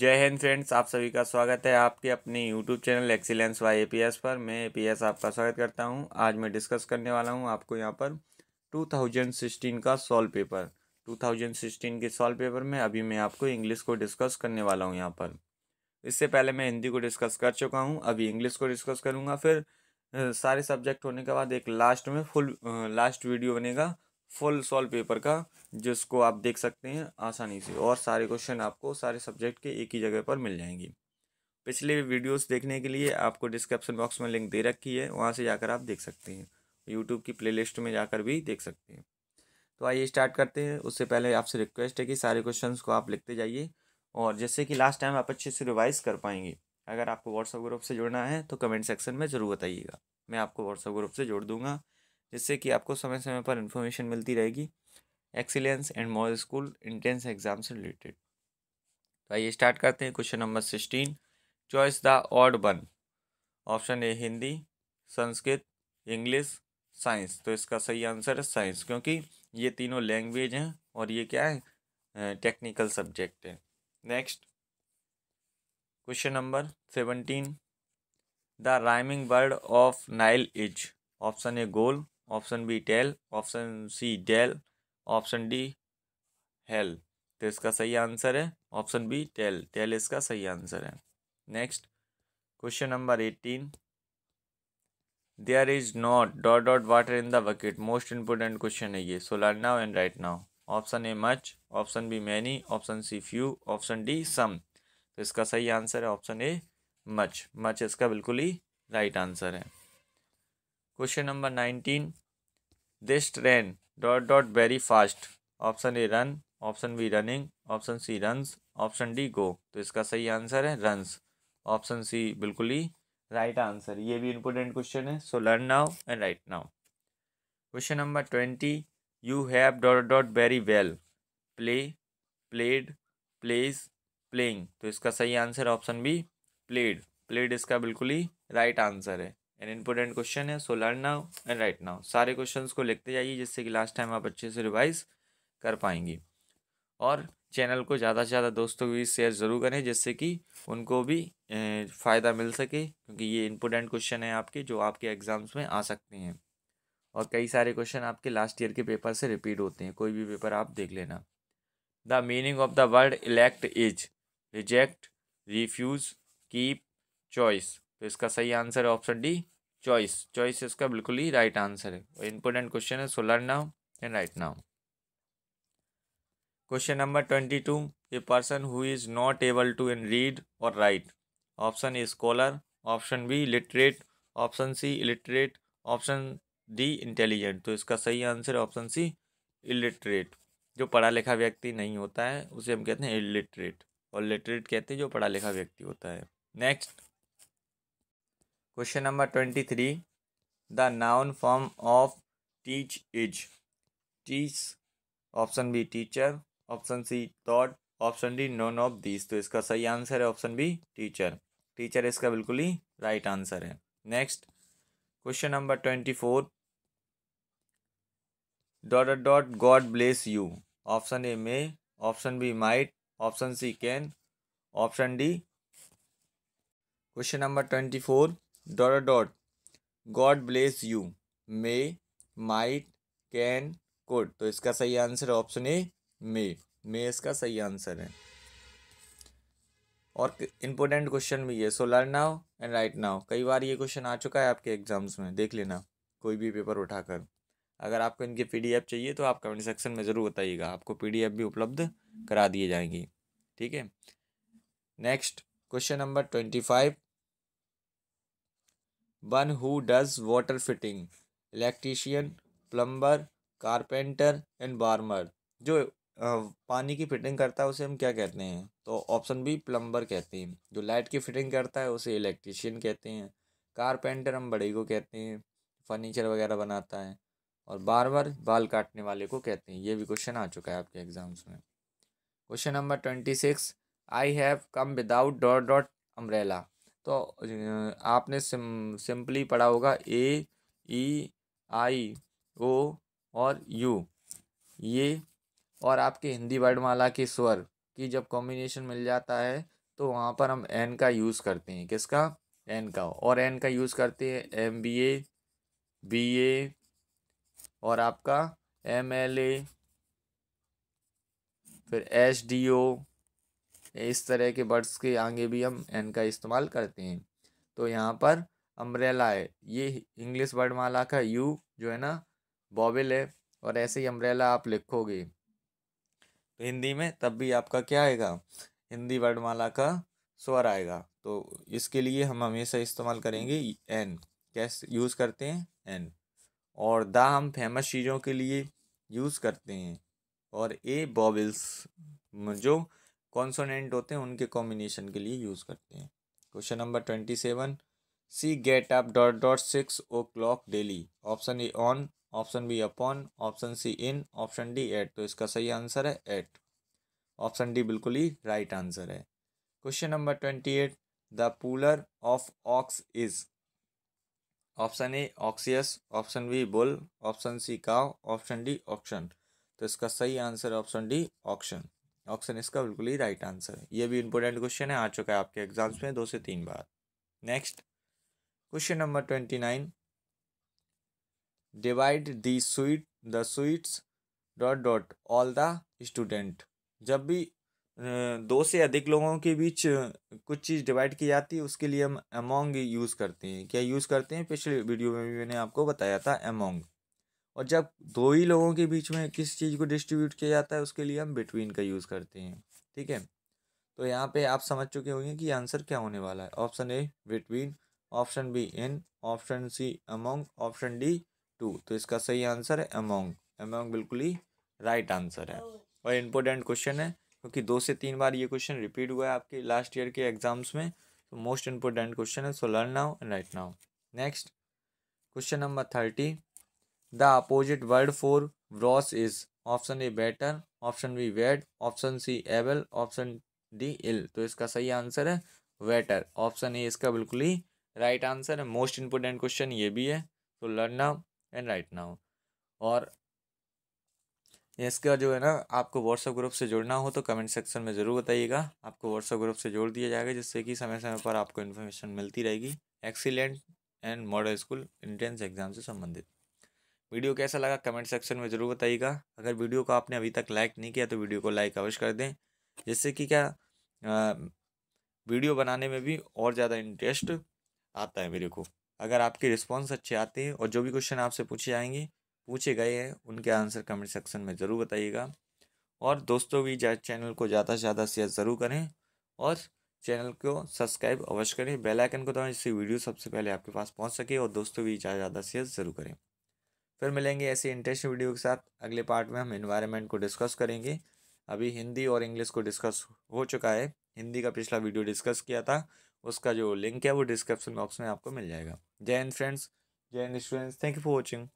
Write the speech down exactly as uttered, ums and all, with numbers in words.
जय हिंद फ्रेंड्स, आप सभी का स्वागत है आपके अपने YouTube channel excellence Y A P S पर। मैं ए पी एस आपका स्वागत करता हूं। आज मैं डिस्कस करने वाला हूं आपको यहां पर दो हज़ार सोलह का सॉल्व पेपर। दो हज़ार सोलह के सॉल्व पेपर में अभी मैं आपको इंग्लिश को डिस्कस करने वाला हूं यहां पर। इससे पहले मैं हिंदी को डिस्कस कर चुका हूँ, अभी इंग्लिश को डिस्कस करूँगा। फिर सारे सब्जेक्ट होने के बाद एक लास्ट में फुल लास्ट वीडियो बनेगा फुल सॉल्व पेपर का, जिसको आप देख सकते हैं आसानी से, और सारे क्वेश्चन आपको सारे सब्जेक्ट के एक ही जगह पर मिल जाएंगे। पिछले वीडियोस देखने के लिए आपको डिस्क्रिप्शन बॉक्स में लिंक दे रखी है, वहां से जाकर आप देख सकते हैं। यूट्यूब की प्लेलिस्ट में जाकर भी देख सकते हैं। तो आइए स्टार्ट करते हैं। उससे पहले आपसे रिक्वेस्ट है कि सारे क्वेश्चन को आप लिखते जाइए, और जिससे कि लास्ट टाइम आप अच्छे से रिवाइज कर पाएंगे। अगर आपको व्हाट्सएप ग्रुप से जुड़ना है तो कमेंट सेक्शन में ज़रूर बताइएगा, मैं आपको व्हाट्सएप ग्रुप से जोड़ दूँगा, जिससे कि आपको समय समय पर इन्फॉर्मेशन मिलती रहेगी excellence and model school entrance exam से रिलेटेड। तो आइए स्टार्ट करते हैं। Question number sixteen, choice the odd one. Option A Hindi, Sanskrit, English, science. तो इसका सही आंसर है साइंस, क्योंकि ये तीनों लैंग्वेज हैं और ये क्या है, टेक्निकल सब्जेक्ट है। Next question number seventeen, the rhyming word of Nile is. Option A goal, option B tell, option C dale, option D hello. तो इसका सही आंसर है ऑप्शन बी टेल, टेल इसका सही आंसर है। Next question number eighteen, there is not dot dot water in the bucket. Most important question है ये, so learn now and write now. Option A much, option B many, option C few, option D some. तो इसका सही answer है option A much, much इसका बिल्कुल ही right answer है। Question number nineteen, this train dot dot very fast. Option A run, option B running, option C runs, option D go. तो इसका सही आंसर है रन्स, ऑप्शन सी बिल्कुल ही राइट आंसर। ये भी इंपॉर्टेंट क्वेश्चन है, so learn now and write now. Question number twenty, you have dot dot very well, play, played, plays, playing. तो इसका सही answer option B played, played इसका बिल्कुल ही राइट आंसर है। एन इम्पोर्टेंट क्वेश्चन है, so learn now and write now. सारे questions को लिखते जाइए, जिससे कि लास्ट टाइम आप अच्छे से रिवाइज कर पाएंगे। और चैनल को ज़्यादा से ज़्यादा दोस्तों को भी शेयर ज़रूर करें, जिससे कि उनको भी फ़ायदा मिल सके, क्योंकि ये इम्पोर्टेंट क्वेश्चन है आपके, जो आपके एग्ज़ाम्स में आ सकते हैं। और कई सारे क्वेश्चन आपके लास्ट ईयर के पेपर से रिपीट होते हैं, कोई भी पेपर आप देख लेना। The meaning of the word elect is reject, refuse, keep, choice. तो इसका सही आंसर है ऑप्शन डी चॉइस, चॉइस इसका बिल्कुल ही राइट आंसर है। इंपॉर्टेंट क्वेश्चन है, so learn now and write now. Question number twenty two, a person who is not able to and read और write. Option A scholar, option B literate, option C illiterate, option D intelligent. तो इसका सही answer है option C illiterate. जो पढ़ा लिखा व्यक्ति नहीं होता है उसे हम कहते हैं इलिटरेट, और लिटरेट कहते हैं जो पढ़ा लिखा व्यक्ति होता है। Next question number twenty three, the noun form of teach is. Teach, option B teacher, option C thought, option D none of this. तो इसका सही आंसर है ऑप्शन बी टीचर, टीचर इसका बिल्कुल ही राइट आंसर है। Next question number twenty four, dot dot God bless you. Option A may, option B might, option C can, option D. Question number twenty four, dot dot God bless you, may, might, can, could. तो इसका सही answer है option A मे, मे इसका सही answer है। और important question भी है, so learn now and write now. कई बार ये क्वेश्चन आ चुका है आपके एग्जाम्स में, देख लेना कोई भी पेपर उठाकर। अगर आपको इनके पीडीएफ चाहिए तो आप कमेंट सेक्शन में ज़रूर बताइएगा, आपको पीडीएफ भी उपलब्ध करा दिए जाएंगी, ठीक है। Next question number twenty five, one who does water fitting, electrician, plumber, carpenter and barber. जो पानी की फिटिंग करता है उसे हम क्या कहते हैं, तो ऑप्शन बी प्लम्बर कहते हैं। जो लाइट की फिटिंग करता है उसे इलेक्ट्रीशियन कहते हैं। कारपेंटर हम बड़े को कहते हैं, फर्नीचर वगैरह बनाता है, और बार्मर बाल काटने वाले को कहते हैं। ये भी क्वेश्चन आ चुका है आपके एग्जाम्स में। Question number twenty six, I have come without dot dot umbrella. तो आपने सिम सिंपली पढ़ा होगा ए, ई, आई, ओ और यू, ये और आपके हिंदी वर्णमाला के स्वर की जब कॉम्बिनेशन मिल जाता है तो वहाँ पर हम एन का यूज़ करते हैं, किसका? एन का। और एन का यूज़ करते हैं M B A, B A और आपका एम एल ए, फिर एस डी ओ, इस तरह के वर्ड्स के आगे भी हम एन का इस्तेमाल करते हैं। तो यहाँ पर अम्ब्रेला है, ये इंग्लिश वर्ड माला का यू जो है ना बॉबल है, और ऐसे ही अम्ब्रेला आप लिखोगे तो हिंदी में तब भी आपका क्या आएगा, हिंदी वर्डमाला का स्वर आएगा। तो इसके लिए हम हमेशा इस्तेमाल करेंगे एन। कैसे यूज़ करते हैं? एन। और दा हम फेमस चीज़ों के लिए यूज़ करते हैं, और ए बॉबल्स जो कॉन्सोनेंट होते हैं उनके कॉम्बिनेशन के लिए यूज़ करते हैं। Question number twenty seven, she get up dot dot six o'clock daily. Option A on, option B upon, option C in, option D at. तो इसका सही आंसर है एट। ऑप्शन डी बिल्कुल ही राइट आंसर है। Question number twenty eight, the plural of ox is. Option A oxes, option B bull, option C cow, option D oxen. तो इसका सही answer option D oxen. Oxen इसका बिल्कुल ही right answer है। ये भी इंपॉर्टेंट क्वेश्चन है, आ चुका है आपके एग्जाम्स में दो से तीन बार। Next question number twenty nine, divide the sweet the sweets dot dot all the student. जब भी दो से अधिक लोगों के बीच कुछ चीज़ डिवाइड की जाती है उसके लिए हम अमोंग यूज़ करते हैं। क्या यूज़ करते हैं? पिछले वीडियो में भी मैंने आपको बताया था अमोंग। और जब दो ही लोगों के बीच में किस चीज़ को डिस्ट्रीब्यूट किया जाता है उसके लिए हम बिटवीन का यूज़ करते हैं। ठीक है, तो यहाँ पे आप समझ चुके होंगे कि आंसर क्या होने वाला है। Option A between, option B in, option C among, option D to. तो इसका सही आंसर है अमोंग। अमोंग बिल्कुल ही राइट आंसर है और इम्पोर्टेंट क्वेश्चन है, क्योंकि दो से तीन बार ये क्वेश्चन रिपीट हुआ है आपके लास्ट ईयर के एग्जाम्स में। तो मोस्ट इम्पोर्टेंट क्वेश्चन है, so learn now and write now. Next question number thirty, the opposite word for worse is. Option A better, option B wet, option C able, option D ill. तो इसका सही answer है waiter. Option A इसका बिल्कुल ही right answer है। Most important question ये भी है, so learn now and write now. और इसका जो है ना आपको व्हाट्सएप ग्रुप से जुड़ना हो तो कमेंट सेक्शन में ज़रूर बताइएगा। आपको व्हाट्सएप ग्रुप से जोड़ दिया जाएगा, जिससे कि समय समय पर आपको इन्फॉर्मेशन मिलती रहेगी excellent and model school entrance exam से संबंधित। वीडियो कैसा लगा कमेंट सेक्शन में ज़रूर बताइएगा। अगर वीडियो को आपने अभी तक लाइक नहीं किया तो वीडियो को लाइक अवश्य कर दें, जिससे कि क्या आ, वीडियो बनाने में भी और ज़्यादा इंटरेस्ट आता है मेरे को। अगर आपके रिस्पॉन्स अच्छे आते हैं और जो भी क्वेश्चन आपसे पूछे जाएंगे पूछे गए हैं उनके आंसर कमेंट सेक्शन में ज़रूर बताइएगा। और दोस्तों भी चैनल को ज़्यादा से ज़्यादा शेयर ज़रूर करें और चैनल को सब्सक्राइब अवश्य करें, बेल आइकन को दबाएं जिससे वीडियो सबसे पहले आपके पास पहुंच सके। और दोस्तों भी ज़्यादा से ज़्यादा शेयर ज़रूर करें। फिर मिलेंगे ऐसे इंटरेस्टिंग वीडियो के साथ। अगले पार्ट में हम एनवायरनमेंट को डिस्कस करेंगे। अभी हिंदी और इंग्लिश को डिस्कस हो चुका है। हिंदी का पिछला वीडियो डिस्कस किया था, उसका जो लिंक है वो डिस्क्रिप्शन बॉक्स में आपको मिल जाएगा। जय हिंद फ्रेंड्स, जय हिंद students, thank you for watching.